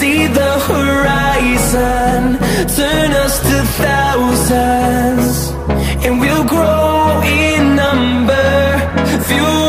See the horizon, turn us to thousands, and we'll grow in number. Few